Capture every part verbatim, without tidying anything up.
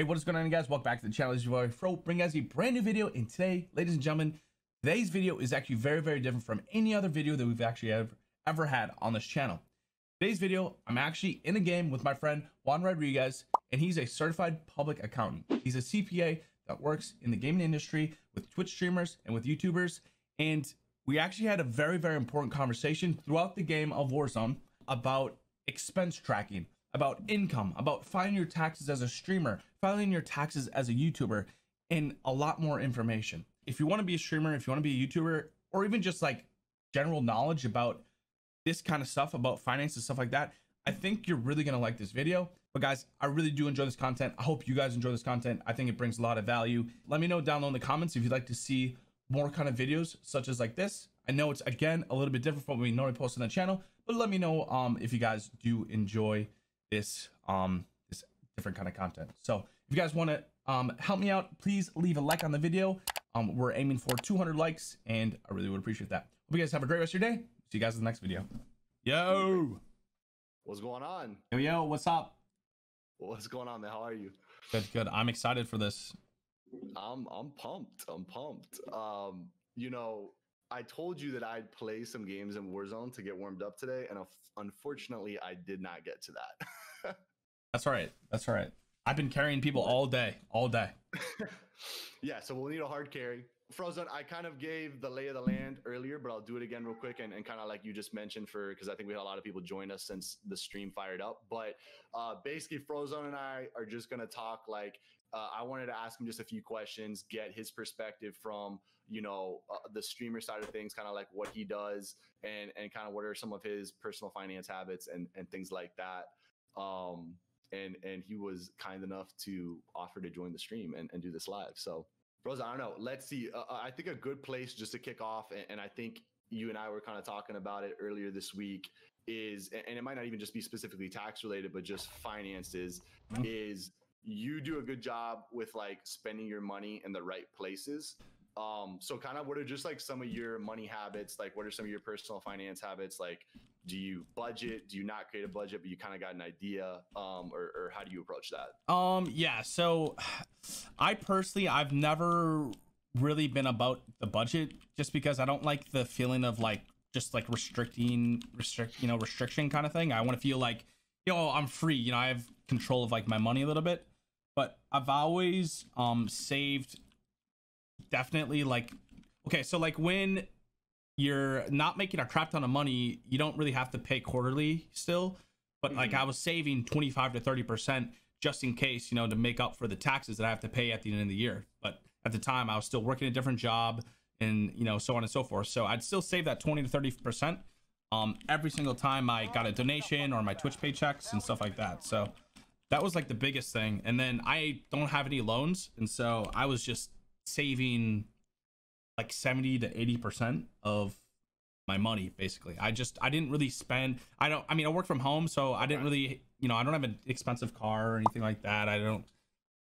Hey, what is going on, guys? Welcome back to the channel. This is your boy Fro, bringing us a brand new video. And today, ladies and gentlemen, today's video is actually very, very different from any other video that we've actually ever, ever had on this channel. Today's video, I'm actually in a game with my friend Juan Rodriguez, and he's a certified public accountant. He's a C P A that works in the gaming industry with Twitch streamers and with YouTubers. And we actually had a very, very important conversation throughout the game of Warzone about expense tracking, about income, about filing your taxes as a streamer, filing your taxes as a YouTuber, and a lot more information. If you want to be a streamer, if you want to be a YouTuber, or even just like general knowledge about this kind of stuff, about finance and stuff like that, I think you're really going to like this video. But guys, I really do enjoy this content. I hope you guys enjoy this content. I think it brings a lot of value. Let me know down in the comments if you'd like to see more kind of videos such as like this. I know it's, again, a little bit different from what we normally post on the channel, but let me know um, if you guys do enjoy this um this different kind of content. So if you guys want to um help me out, please leave a like on the video. Um we're aiming for two hundred likes, and I really would appreciate that. Hope you guys have a great rest of your day. See you guys in the next video. Yo, what's going on? Yo, yo, what's up? What's going on, man? How are you? Good, good. I'm excited for this. I'm I'm pumped. I'm pumped. Um, you know, I told you that I'd play some games in Warzone to get warmed up today, and unfortunately, I did not get to that. That's all right. That's all right. I've been carrying people all day, all day. Yeah, so we'll need a hard carry. Frozone, I kind of gave the lay of the land earlier, but I'll do it again real quick, and, and kind of like you just mentioned, for because I think we had a lot of people join us since the stream fired up. But uh, basically, Frozone and I are just going to talk like uh, I wanted to ask him just a few questions, get his perspective from, you know, uh, the streamer side of things, kind of like what he does and, and kind of what are some of his personal finance habits and, and things like that. Um, and, and he was kind enough to offer to join the stream and, and do this live. So, Rosa, I don't know. Let's see. Uh, I think a good place just to kick off, and, and I think you and I were kind of talking about it earlier this week, is, and it might not even just be specifically tax related, but just finances, mm-hmm. is you do a good job with like spending your money in the right places. Um, so kind of what are just like some of your money habits? Like what are some of your personal finance habits? Like, do you budget? Do you not create a budget, but you kind of got an idea? Um, or, or how do you approach that? Um, yeah. So I personally, I've never really been about the budget, just because I don't like the feeling of like, just like restricting, restrict, you know, restriction kind of thing. I want to feel like, you know, I'm free, you know, I have control of like my money a little bit, but I've always, um, saved definitely like, okay. So like when you're not making a crap ton of money, you don't really have to pay quarterly still, but like I was saving twenty-five to thirty percent just in case, you know, to make up for the taxes that I have to pay at the end of the year. But at the time I was still working a different job and, you know, so on and so forth. So I'd still save that twenty to thirty percent um, every single time I got a donation or my Twitch paychecks and stuff like that. So that was like the biggest thing. And then I don't have any loans. And so I was just saving like seventy to eighty percent of my money, basically. I just, I didn't really spend, I don't, I mean, I work from home, so I didn't really, you know, I don't have an expensive car or anything like that. I don't,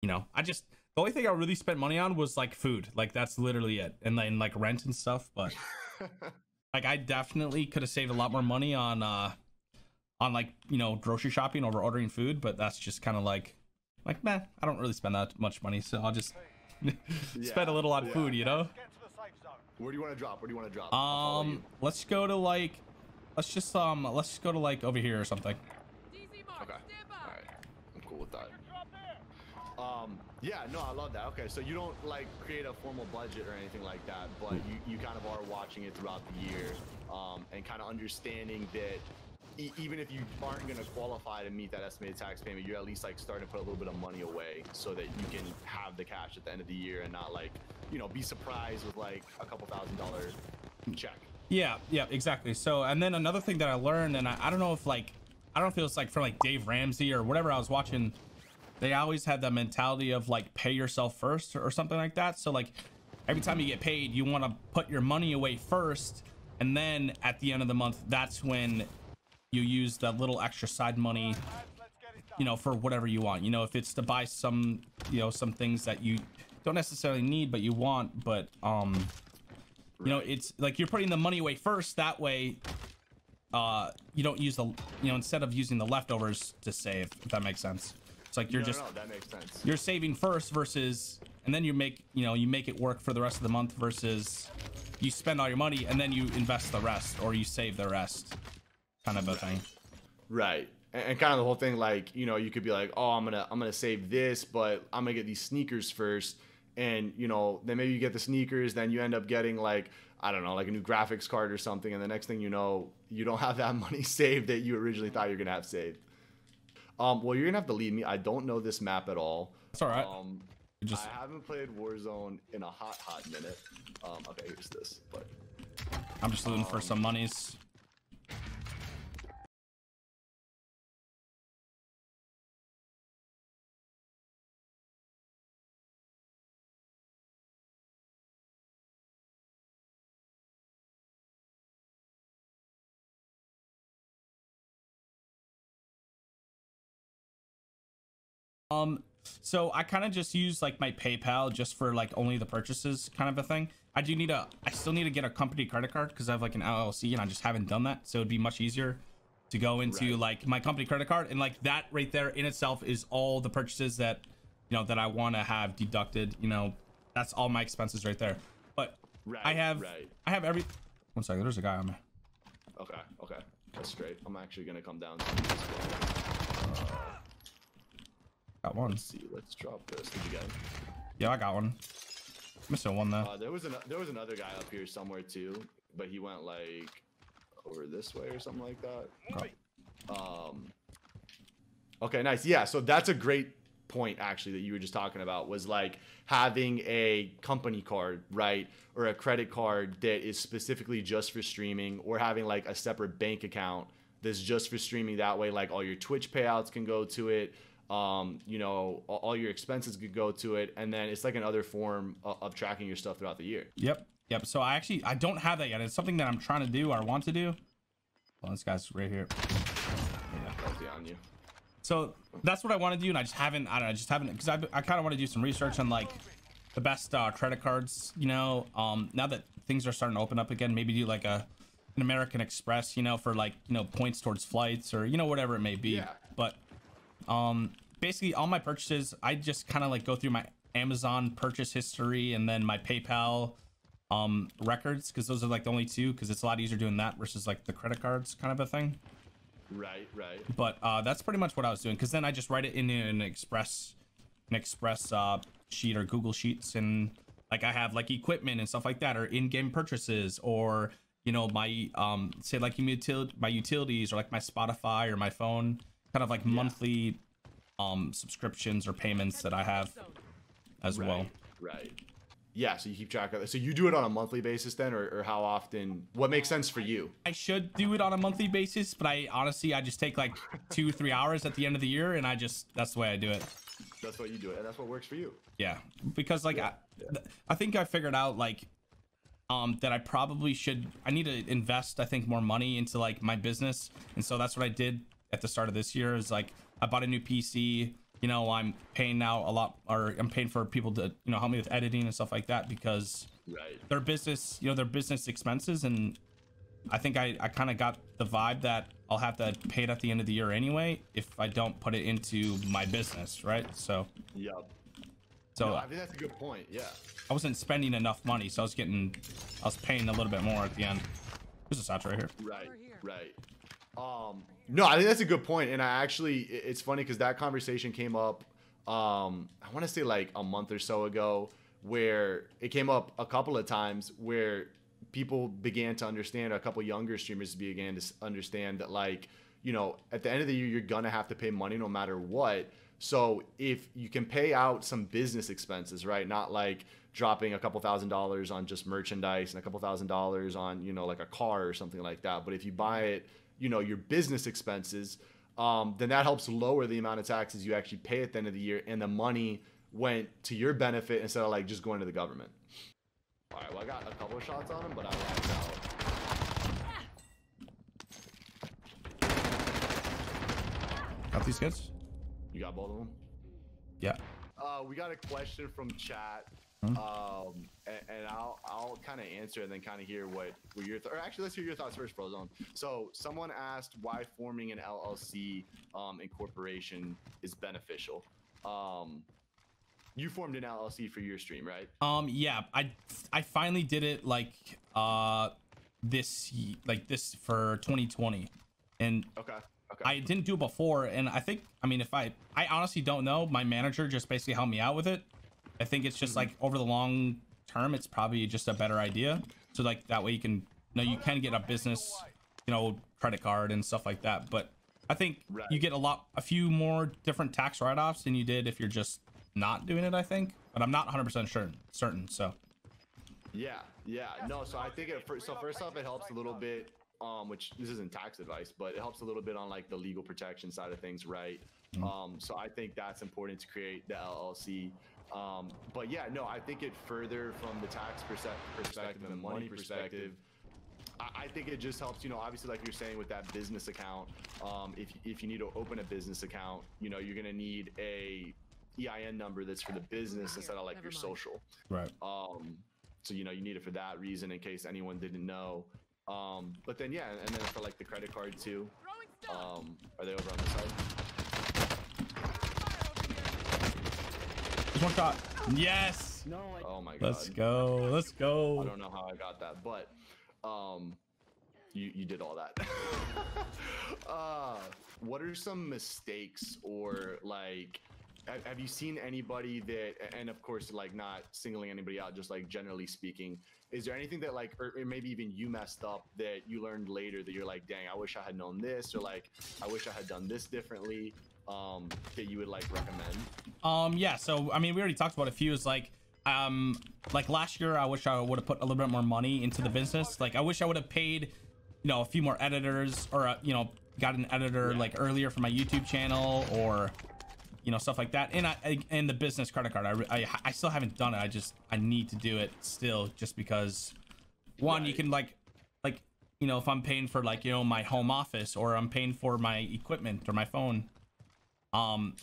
you know, I just, the only thing I really spent money on was like food. Like that's literally it. And then like rent and stuff. But like, I definitely could have saved a lot more money on, uh, on like, you know, grocery shopping over ordering food, but that's just kind of like, like, meh, I don't really spend that much money. So I'll just yeah, spend a little on yeah. food, you know? Where do you want to drop? Where do you want to drop? Um, let's go to like, let's just, um, let's just go to like over here or something. Okay. All right. I'm cool with that. Um, yeah, no, I love that. Okay. So you don't like create a formal budget or anything like that, but you, you kind of are watching it throughout the year, um, and kind of understanding that e even if you aren't going to qualify to meet that estimated tax payment, you're at least like starting to put a little bit of money away so that you can have the cash at the end of the year and not like, you know, be surprised with like a couple thousand dollar check. Yeah, yeah, exactly. So, and then another thing that I learned, and I, I don't know if like, I don't know if it was like from like Dave Ramsey or whatever I was watching, they always had that mentality of like pay yourself first or, or something like that. So like every time you get paid, you want to put your money away first. And then at the end of the month, that's when you use that little extra side money, you know, for whatever you want, you know, if it's to buy some, you know, some things that you don't necessarily need but you want, but um you know, it's like you're putting the money away first, that way uh you don't use the, you know, instead of using the leftovers to save, if that makes sense. It's like you're no, just no, that makes sense. You're saving first versus, and then you make, you know, you make it work for the rest of the month, versus you spend all your money and then you invest the rest, or you save the rest, kind of a thing. Right. And kind of the whole thing, like, you know, you could be like, oh, I'm gonna I'm gonna save this, but I'm gonna get these sneakers first. And, you know, then maybe you get the sneakers, then you end up getting like, I don't know, like a new graphics card or something. And the next thing you know, you don't have that money saved that you originally thought you're gonna have saved. Um, well, you're gonna have to leave me. I don't know this map at all. It's all right. Um, Just... I haven't played Warzone in a hot, hot minute. Um, okay, here's this. But I'm just looking um, for some monies. Um, so I kind of just use like my PayPal just for like only the purchases, kind of a thing. I do need a, I still need to get a company credit card because I have like an L L C and I just haven't done that. So it'd be much easier to go into right. like my company credit card, and like that right there in itself is all the purchases that, you know, that I want to have deducted, you know, that's all my expenses right there. But right, I have, right. I have every, one second, there's a guy on me. Okay. Okay. That's straight. I'm actually going to come down. Got one. Let's see. Let's drop this. Did you get it? Yeah, I got one. Missing one though. Uh, there was an, there was another guy up here somewhere too, but he went like over this way or something like that. Okay. Um. Okay, nice. Yeah, so that's a great point actually that you were just talking about, was like having a company card, right, or a credit card that is specifically just for streaming, or having like a separate bank account that's just for streaming. That way, like all your Twitch payouts can go to it. Um, you know, all your expenses could go to it, and then it's like another form of, of tracking your stuff throughout the year. Yep, yep. So I actually I don't have that yet. It's something that I'm trying to do or want to do. Well, this guy's right here. Yeah, on you. So that's what I want to do, and I just haven't. I don't know, I just haven't, because I I kind of want to do some research on like the best uh, credit cards. You know, um, now that things are starting to open up again, maybe do like a an American Express. You know, for like, you know, points towards flights, or you know, whatever it may be. Yeah. But um basically all my purchases, I just kind of like go through my Amazon purchase history and then my PayPal um records, because those are like the only two, because it's a lot easier doing that versus like the credit cards, kind of a thing. Right, right. But uh that's pretty much what I was doing, because then I just write it in an express an express uh sheet or Google Sheets, and like I have like equipment and stuff like that, or in-game purchases, or you know, my um say like util my utilities, or like my Spotify or my phone, kind of like yeah. monthly um subscriptions or payments that I have as right, well. Right. Yeah, so you keep track of that. So you do it on a monthly basis then, or, or how often? What makes sense for you? I should do it on a monthly basis, but I honestly, I just take like two, three hours at the end of the year, and I just, that's the way I do it. That's what you do it, and that's what works for you. Yeah, because like yeah. I, yeah. I think I figured out like Um, that I probably should, I need to invest, I think, more money into like my business. And so that's what I did at the start of this year, is like I bought a new P C. You know, I'm paying now a lot, or I'm paying for people to, you know, help me with editing and stuff like that, because right. their business, you know, their business expenses. And I think I, I kind of got the vibe that I'll have to pay it at the end of the year anyway, if I don't put it into my business. Right. So, yeah. So no, I think that's a good point. Yeah. I wasn't spending enough money, so I was getting, I was paying a little bit more at the end. There's a satch right here. Right, right. Um, no, I think that's a good point. And I actually, it's funny because that conversation came up, um, I want to say like a month or so ago, where it came up a couple of times where people began to understand, or a couple younger streamers began to understand that, like, you know, at the end of the year, you're going to have to pay money no matter what. So if you can pay out some business expenses, right? Not like dropping a couple thousand dollars on just merchandise and a couple thousand dollars on, you know, like a car or something like that. But if you buy it, you know, your business expenses, um, then that helps lower the amount of taxes you actually pay at the end of the year. And the money went to your benefit instead of like just going to the government. All right, well, I got a couple of shots on him, but I lagged out. Got these kids? You got both of them? Yeah. Uh, we got a question from chat. Huh? Um, and, and I'll I'll kind of answer and then kind of hear what were your th or actually let's hear your thoughts first, Frozone. So someone asked why forming an L L C um, incorporation is beneficial. Um, you formed an L L C for your stream, right? Um, yeah, I I finally did it like uh this like this for twenty twenty, and okay. Okay. I didn't do it before, and I think I mean if I I honestly don't know. My manager just basically helped me out with it. I think it's just like over the long term, it's probably just a better idea. So like that way you can, you know, you can get a business, you know, credit card and stuff like that. But I think right. you get a lot, a few more different tax write-offs than you did if you're just not doing it, I think. But I'm not one hundred percent sure, certain. So yeah, yeah, no. So I think it, so first off, it helps a little bit. Um, which this isn't tax advice, but it helps a little bit on like the legal protection side of things, right? Mm-hmm. Um, so I think that's important to create the L L C. Um, but yeah, no, I think it further from the tax perspective and the money perspective, I, I think it just helps, you know, obviously like you're saying with that business account, um, if, if you need to open a business account, you know, you're going to need a E I N number that's for the business instead of like Never your mind. social. Right. Um, so, you know, you need it for that reason in case anyone didn't know. Um, but then, yeah, and then for like the credit card too, um, are they over on the side? There's one shot. Yes. No, I oh my God. Let's go. Let's go. I don't know how I got that, but, um, you, you did all that. uh, what are some mistakes or like, have, have you seen anybody that, and of course, like not singling anybody out, just like generally speaking, is there anything that like, or maybe even you messed up that you learned later that you're like, dang, I wish I had known this, or like, I wish I had done this differently, um, that you would like recommend? Um, yeah. So, I mean, we already talked about a few. It's like, um, like last year, I wish I would have put a little bit more money into the business. Like, I wish I would have paid, you know, a few more editors or, uh, you know, got an editor yeah. like earlier for my YouTube channel or, you know, stuff like that. And I, and the business credit card, I, I, I still haven't done it. I just, I need to do it still, just because one, right. you can like, like, you know, if I'm paying for like, you know, my home office or I'm paying for my equipment or my phone, um,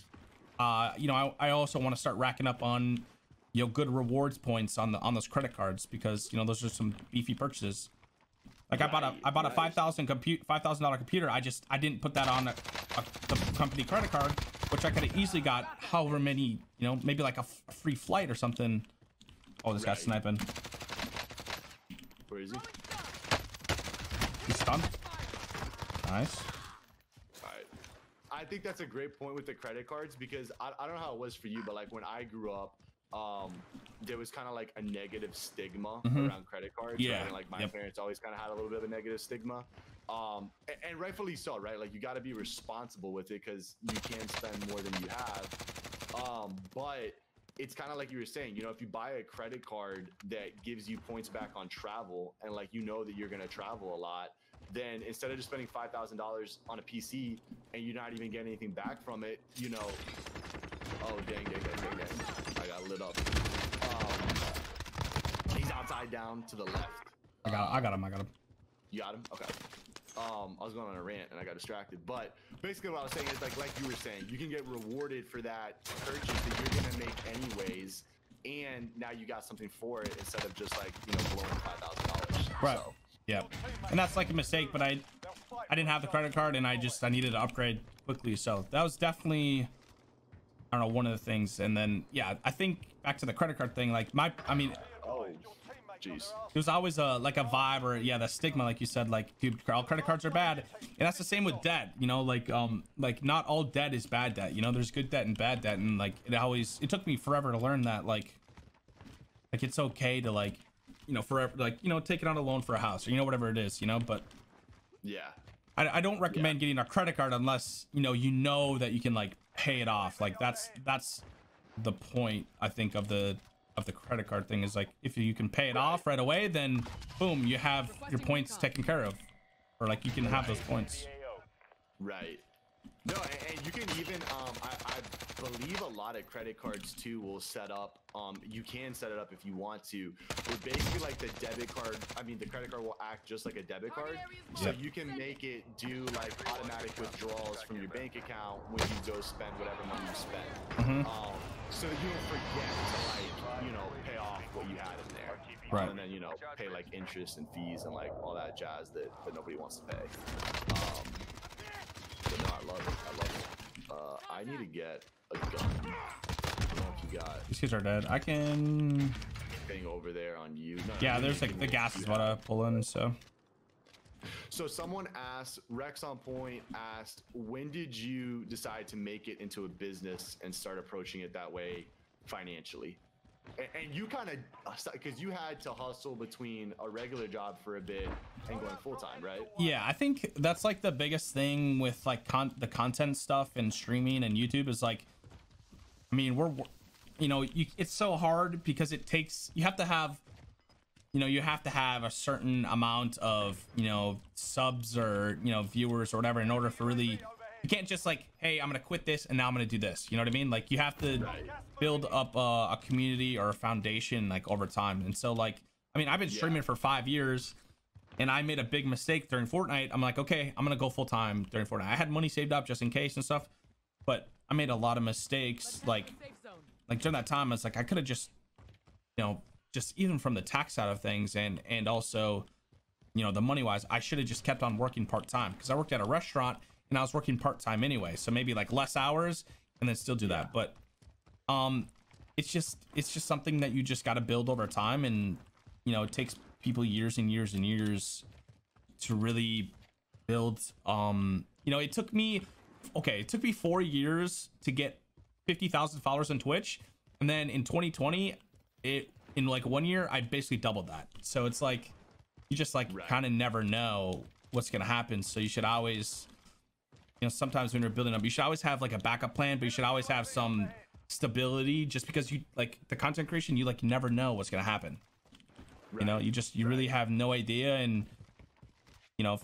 uh, you know, I, I also want to start racking up on, you know, good rewards points on the, on those credit cards, because, you know, those are some beefy purchases. Like right. I bought a, I bought right. a five thousand dollar computer. I just, I didn't put that on a, a the company credit card, which I could have easily got however many, you know, maybe like a, f a free flight or something. Oh, this right. guy's sniping. Where is he? He's stunned. Nice. All right. I think that's a great point with the credit cards, because I, I don't know how it was for you, but like when I grew up, um, there was kind of like a negative stigma mm-hmm. around credit cards. Yeah. Right? Like my yep. parents always kind of had a little bit of a negative stigma. Um, and, and rightfully so, right? Like you got to be responsible with it, because you can spend more than you have. Um, but it's kind of like you were saying, you know, if you buy a credit card that gives you points back on travel, and like, you know, that you're going to travel a lot, then instead of just spending five thousand dollars on a P C and you're not even getting anything back from it, you know, oh, dang, dang, dang, dang, dang. I got lit up. Um, he's outside down to the left. I got, I got him. I got him. You got him? Okay. Um, I was going on a rant and I got distracted, but basically what I was saying is like, like you were saying, you can get rewarded for that purchase that you're going to make anyways. And now you got something for it instead of just like, you know, blowing five thousand dollars. Right. So. Yeah. And that's like a mistake, but I, I didn't have the credit card and I just, I needed to upgrade quickly. So that was definitely, I don't know, one of the things. And then, yeah, I think back to the credit card thing, like my, I mean, oh. Jeez. There's always a like a vibe or yeah the stigma, like you said, like dude, all credit cards are bad, and that's the same with debt, you know, like um like not all debt is bad debt, you know, there's good debt and bad debt, and like it always it took me forever to learn that like like it's okay to like, you know, forever like, you know, taking out a loan for a house or, you know, whatever it is, you know. But yeah, I, I don't recommend yeah. getting a credit card unless you know you know that you can like pay it off. Like that's that's the point I think of the of the credit card thing, is like if you can pay it right. off right away, then boom, you have your points taken care of, or like you can have those points. Right. No, and, and you can even, um, I, I believe a lot of credit cards too will set up, um, you can set it up if you want to, but basically like the debit card, I mean the credit card will act just like a debit card, so you can make it do like automatic withdrawals from your bank account when you go spend whatever money you spend. Mm-hmm. um, so you don't forget to like, you know, pay off what you had in there. Right. And then, you know, pay like interest and fees and like all that jazz that, that nobody wants to pay. Um, But no, I love it. I love it. Uh, I need to get a gun. I don't know if you got... These kids are dead. I can... Thing over there on you. No, yeah, no, there's like the gas is what I pull in, so... So someone asked, Rex on Point asked, when did you decide to make it into a business and start approaching it that way financially? And, and you kind of... Because you had to hustle between a regular job for a bit and going full-time, right? Yeah, I think that's like the biggest thing with like con the content stuff and streaming and YouTube is like... I mean, we're... You know, you, it's so hard because it takes... You have to have... You know, you have to have a certain amount of, you know, subs or, you know, viewers or whatever in order for really... You can't just like, hey, I'm gonna quit this and now I'm gonna do this. You know what I mean? Like, you have to build up a, a community or a foundation like over time. And so like, I mean, I've been streaming yeah. for five years and I made a big mistake during Fortnite. I'm like, okay, I'm gonna go full time during Fortnite. I had money saved up just in case and stuff, but I made a lot of mistakes. Like, like during that time, I was like, I could have just, you know, just even from the tax side of things and, and also, you know, the money wise, I should have just kept on working part time because I worked at a restaurant and I was working part-time anyway, so maybe like less hours and then still do that. But um it's just it's just something that you just got to build over time, and you know, it takes people years and years and years to really build. Um you know, it took me okay it took me four years to get fifty thousand followers on Twitch, and then in twenty twenty, it in like one year I basically doubled that. So it's like you just like right. kind of never know what's gonna happen, so you should always... You know, sometimes when you're building up, you should always have like a backup plan, but you should always have some stability, just because you like the content creation, you like never know what's going to happen. Right. You know, you just, you right. really have no idea. And, you know,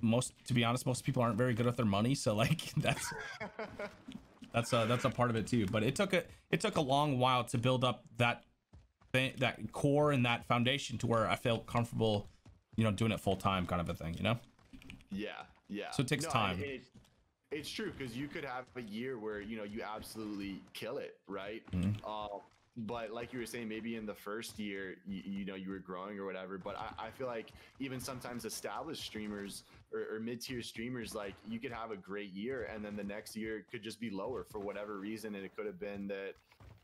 most, to be honest, most people aren't very good with their money. So like that's, that's a, that's a part of it too. But it took a, it took a long while to build up that thing, that core and that foundation to where I felt comfortable, you know, doing it full time kind of a thing, you know? Yeah. Yeah. So it takes no, time. It, it's true, because you could have a year where, you know, you absolutely kill it, right? Mm-hmm. Um, but like you were saying, maybe in the first year, you, you know, you were growing or whatever. But I, I feel like even sometimes established streamers or, or mid-tier streamers, like you could have a great year and then the next year could just be lower for whatever reason. And it could have been that,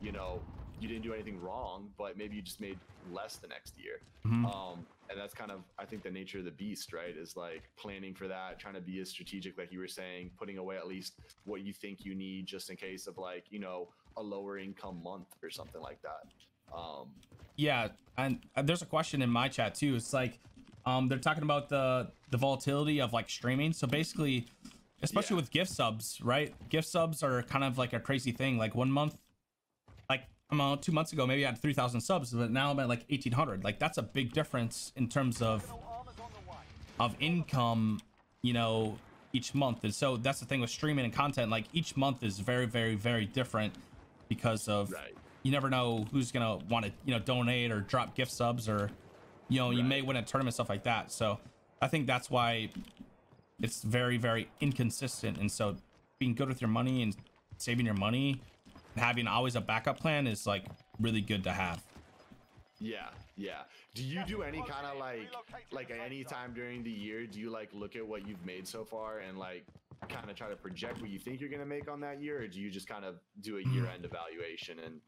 you know, you didn't do anything wrong, but maybe you just made less the next year. Mm-hmm. Um, and that's kind of, I think, the nature of the beast, right? Is like planning for that, trying to be as strategic, like you were saying, putting away at least what you think you need just in case of like, you know, a lower income month or something like that. Um, yeah. And there's a question in my chat too. It's like, um, they're talking about the, the volatility of like streaming. So basically, especially yeah. with gift subs, right? Gift subs are kind of like a crazy thing. Like one month, two months ago maybe I had three thousand subs, but now I'm at like eighteen hundred. Like that's a big difference in terms of of income, you know, each month. And so that's the thing with streaming and content, like each month is very very very different because of right. you never know who's gonna want to, you know, donate or drop gift subs, or you know, you right. may win a tournament, stuff like that. So I think that's why it's very very inconsistent. And so being good with your money and saving your money, having always a backup plan is like really good to have. Yeah. Yeah. Do you do any kind of like, like any time during the year, do you like look at what you've made so far and like kind of try to project what you think you're going to make on that year? Or do you just kind of do a year end evaluation and,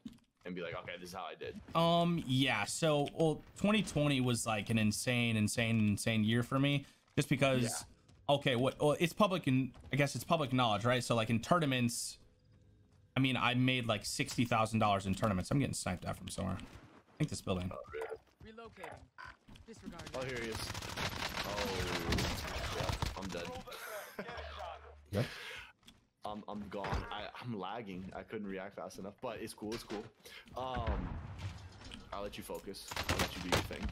and be like, okay, this is how I did? Um, yeah. So well, twenty twenty was like an insane, insane, insane year for me just because, yeah. okay, what, well, it's public and I guess it's public knowledge, right? So like in tournaments, I mean, I made like sixty thousand dollars in tournaments. I'm getting sniped at from somewhere. I think this building. Oh, yeah. Relocating. Disregard. Oh, here he is. Oh, yeah, I'm dead. yeah. I'm, I'm gone. I, I'm lagging. I couldn't react fast enough, but it's cool. It's cool. Um, I'll let you focus. I'll let you do your thing.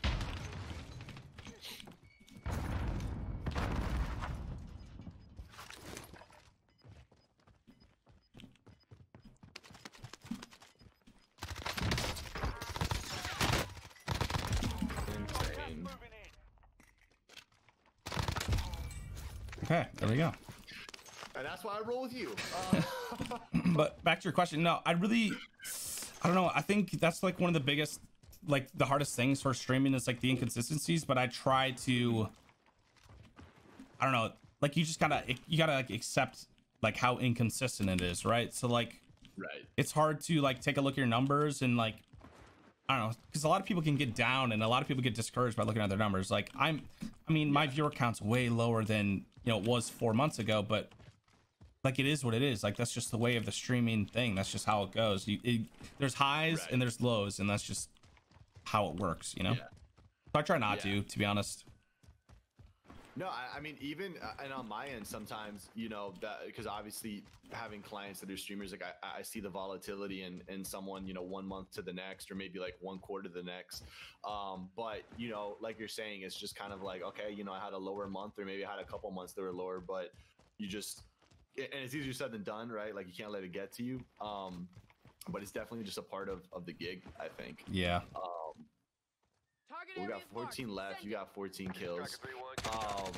Okay, there we go. And that's why I roll with you. Uh... but back to your question, no, I really, I don't know. I think that's like one of the biggest, like the hardest things for streaming is like the inconsistencies. But I try to, I don't know, like you just gotta, you gotta like accept like how inconsistent it is, right? So like, right. It's hard to like take a look at your numbers and like, I don't know, because a lot of people can get down and a lot of people get discouraged by looking at their numbers. Like I'm, I mean, my viewer count's way lower than you know it was four months ago, but. Like it is what it is. Like that's just the way of the streaming thing. That's just how it goes. You, it, there's highs right. and there's lows, and that's just how it works, you know. Yeah. So I try not yeah. to, to be honest. No, I, I mean even uh, and on my end sometimes, you know, that because obviously having clients that are streamers, like I, I see the volatility in in someone, you know, one month to the next, or maybe like one quarter to the next. Um, but you know, like you're saying, it's just kind of like okay, you know, I had a lower month, or maybe I had a couple months that were lower, but you just. And it's easier said than done, right? Like you can't let it get to you. Um, but it's definitely just a part of, of the gig, I think. Yeah. Um, we got fourteen left. You got fourteen kills. Um,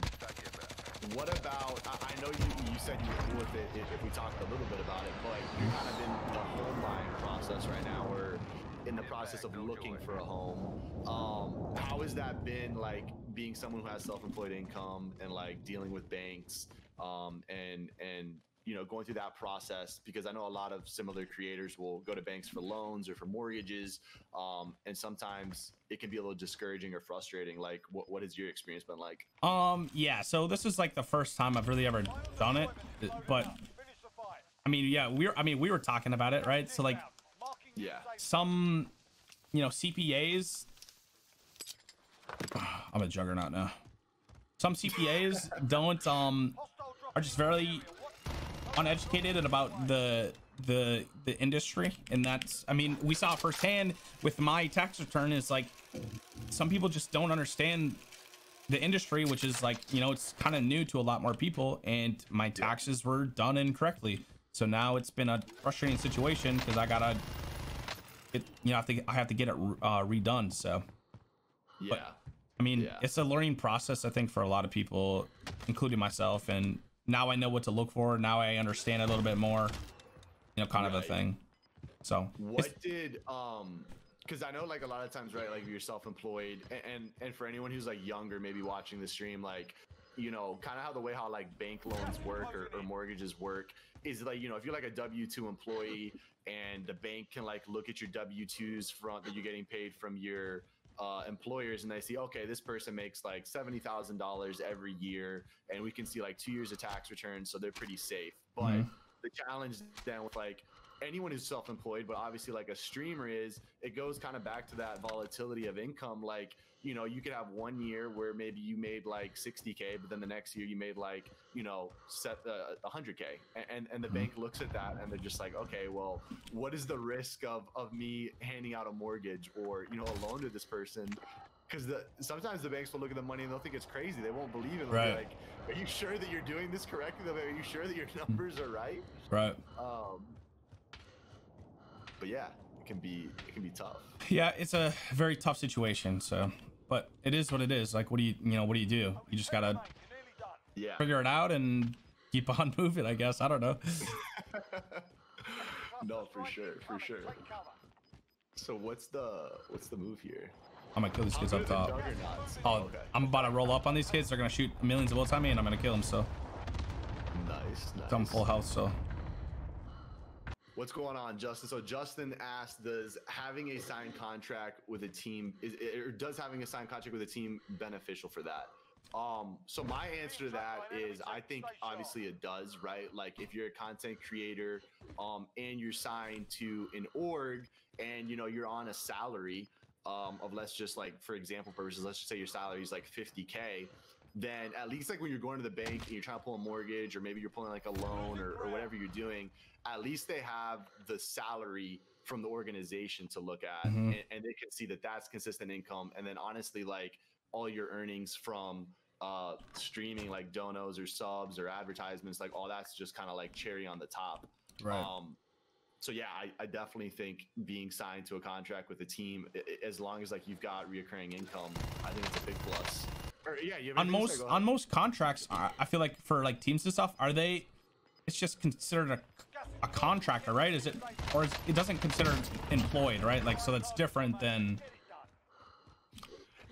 what about, I, I know you, you said you were cool with it if, if we talked a little bit about it, but you're kind of in the home buying process right now or in the process of looking for a home. Um, how has that been like being someone who has self-employed income and like dealing with banks? Um, and, and, you know, going through that process, because I know a lot of similar creators will go to banks for loans or for mortgages. Um, and sometimes it can be a little discouraging or frustrating. Like what, what has your experience been like? Um, yeah, so this is like the first time I've really ever done it, but I mean, yeah, we were, I mean, we were talking about it, right? So like yeah, some, you know, C P As, I'm a juggernaut now. Some C P As don't, um, are just very uneducated about the the the industry, and that's I mean we saw firsthand with my tax return is like some people just don't understand the industry, which is like you know it's kind of new to a lot more people, and my taxes were done incorrectly, so now it's been a frustrating situation because I gotta it you know I think I have to get it uh, redone. So yeah. But, I mean, yeah. It's a learning process, I think, for a lot of people, including myself. And now I know what to look for. Now I understand a little bit more, you know, kind right. of a thing. So what did, um, because I know like a lot of times, right, like you're self-employed and, and, and for anyone who's like younger, maybe watching the stream, like, you know, kind of how the way how like bank loans work or, or mortgages work is like, you know, if you're like a W two employee and the bank can like look at your W twos front that you're getting paid from your uh employers, and they see okay this person makes like seventy thousand dollars every year and we can see like two years of tax returns, so they're pretty safe. But mm-hmm. the challenge then with like anyone who's self-employed, but obviously like a streamer, is it goes kind of back to that volatility of income. Like you know you could have one year where maybe you made like sixty K, but then the next year you made like you know set uh, one hundred K, and and the bank looks at that and they're just like okay well what is the risk of of me handing out a mortgage or you know a loan to this person? Because the sometimes the banks will look at the money and they'll think it's crazy. They won't believe it. They'll right. be like, are you sure that you're doing this correctly? They'll be, are you sure that your numbers are right? Right. Um, but yeah, it can be it can be tough. Yeah, it's a very tough situation. So, but it is what it is. Like, what do you you know what do you do? You just gotta yeah. figure it out and keep on moving. I guess I don't know. No, for sure, for sure. So what's the what's the move here? I'm gonna kill these kids up top. Oh, okay. I'm about to roll up on these kids. They're gonna shoot millions of bullets at me, and I'm gonna kill them. So nice, nice. I'm full health. So. What's going on, Justin? So Justin asked, does having a signed contract with a team, is, or does having a signed contract with a team beneficial for that? Um, so my answer to that is I think obviously it does, right? Like if you're a content creator um, and you're signed to an org and, you know, you're on a salary um, of let's just like, for example purposes, let's just say your salary is like fifty K. Then at least like when you're going to the bank and you're trying to pull a mortgage, or maybe you're pulling like a loan or, or whatever you're doing, at least they have the salary from the organization to look at, mm-hmm. and, and they can see that that's consistent income. And then honestly, like all your earnings from uh, streaming, like donos or subs or advertisements, like all that's just kind of like cherry on the top. Right. Um, so yeah, I, I definitely think being signed to a contract with a team, as long as like you've got reoccurring income, I think it's a big plus. Or, yeah, you have on most on most contracts, I, I feel like for like teams and stuff, are they? It's just considered a, a contractor, right? Is it, or is, it doesn't consider employed, right? Like, so that's different than.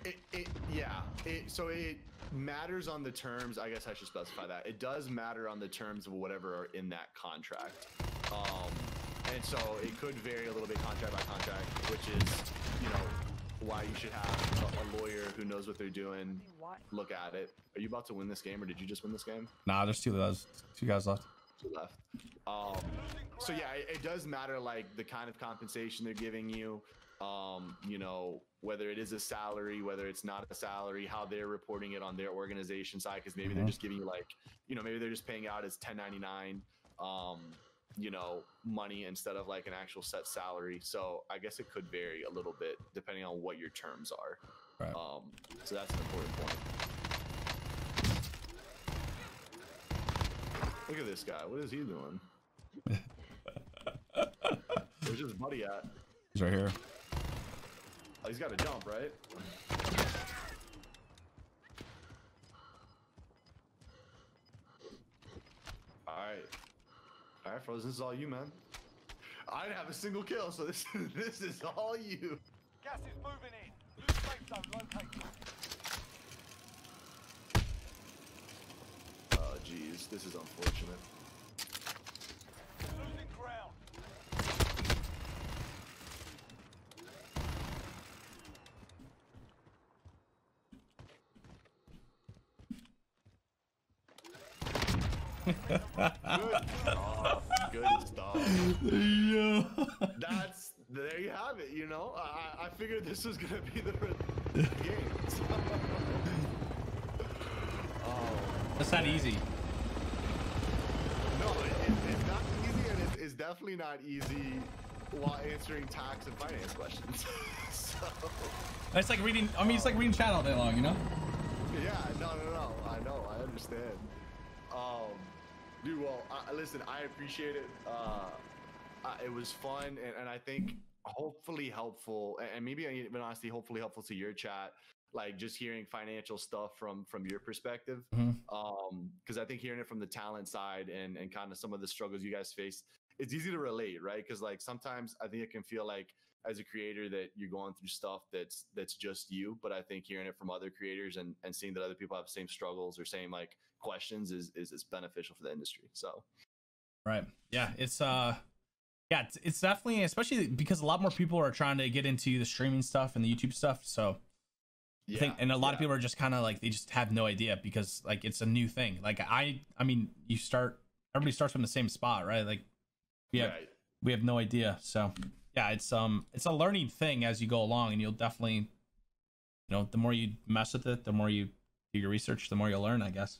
It, it, yeah. It, so it matters on the terms. I guess I should specify that it does matter on the terms of whatever are in that contract. Um, and so it could vary a little bit contract by contract, which is, you know, why you should have a lawyer who knows what they're doing look at it. Are you about to win this game, or did you just win this game? Nah, there's two guys, two guys left. Two left. Um, so yeah, it, it does matter, like the kind of compensation they're giving you. Um, you know, whether it is a salary, whether it's not a salary, how they're reporting it on their organization side, because maybe mm-hmm. they're just giving you like, you know, maybe they're just paying out as ten ninety-nine. Um, you know, money instead of like an actual set salary. So I guess it could vary a little bit depending on what your terms are. Right. Um, so that's an important point. Look at this guy. What is he doing? Where's his buddy at? He's right here. Oh, he's got to jump, right? All right. All right, Frozen, this is all you, man. I didn't have a single kill, so this this is all you. Gas is moving in. Loose safe zone located. Oh, jeez, this is unfortunate. Losing ground. Good stuff. Good stuff. Yeah. That's there you have it, you know. I, I figured this was gonna be the game. Oh, that's not easy. No, it, it, it's not easy, and it, it's definitely not easy while answering tax and finance questions. So, it's like reading I mean it's like reading chat all day long, you know? Yeah, no no no. I know, I understand. Um Dude, well, uh, listen, I appreciate it. Uh, uh, it was fun, and, and I think hopefully helpful, and, and maybe even honestly, hopefully helpful to your chat, like just hearing financial stuff from from your perspective. Mm-hmm. Um, because I think hearing it from the talent side and and kind of some of the struggles you guys face, it's easy to relate, right? Because like sometimes I think it can feel like as a creator that you're going through stuff that's that's just you. But I think hearing it from other creators and and seeing that other people have the same struggles or same like questions is is, is beneficial for the industry. So, right, yeah, it's uh, yeah, it's, it's definitely, especially because a lot more people are trying to get into the streaming stuff and the YouTube stuff. So, yeah, I think, and a lot yeah. of people are just kind of like they just have no idea because like it's a new thing. Like I, I mean, you start everybody starts from the same spot, right? Like, yeah, right. we have no idea. So. Yeah, it's um, it's a learning thing as you go along, and you'll definitely, you know, the more you mess with it, the more you do your research, the more you'll learn, I guess.